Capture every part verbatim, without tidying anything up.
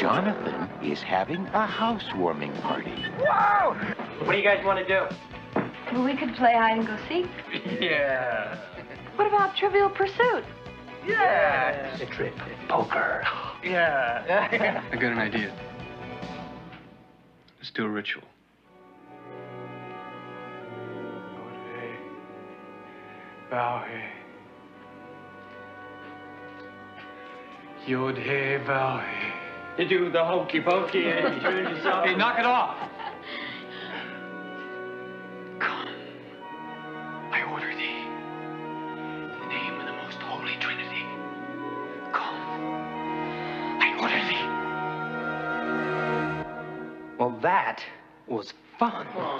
Jonathan is having a housewarming party. Whoa! What do you guys want to do? Well, we could play hide and go seek. Yeah. What about Trivial Pursuit? Yeah. It's a trip. Poker. Yeah. I got an idea. Let's do a ritual. Yod-Heh-Vah-Heh. Yod-Heh-Vah-Heh. You do the hokey pokey and you turn yourself. Hey, knock it off. Come, I order thee, in the name of the most holy Trinity. Come, I order thee. Well, that was fun. Uh,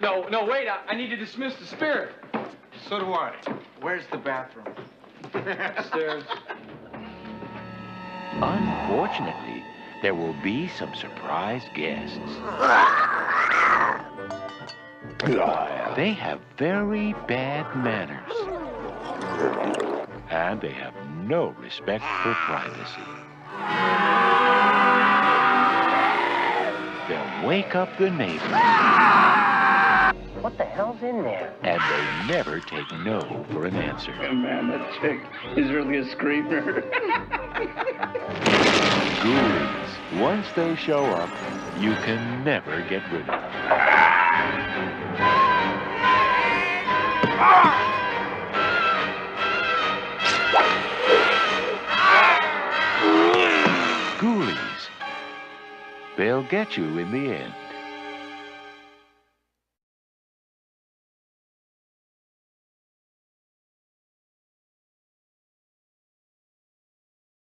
no, no, wait, I, I need to dismiss the spirit. So do I. Where's the bathroom? Upstairs. Unfortunately, there will be some surprise guests. They have very bad manners. And they have no respect for privacy. They'll wake up the neighbors. What the hell's in there? And they never take no for an answer. Oh, man, that chick is really a screamer. Ghoulies. Once they show up, you can never get rid of them. Ghoulies. They'll get you in the end.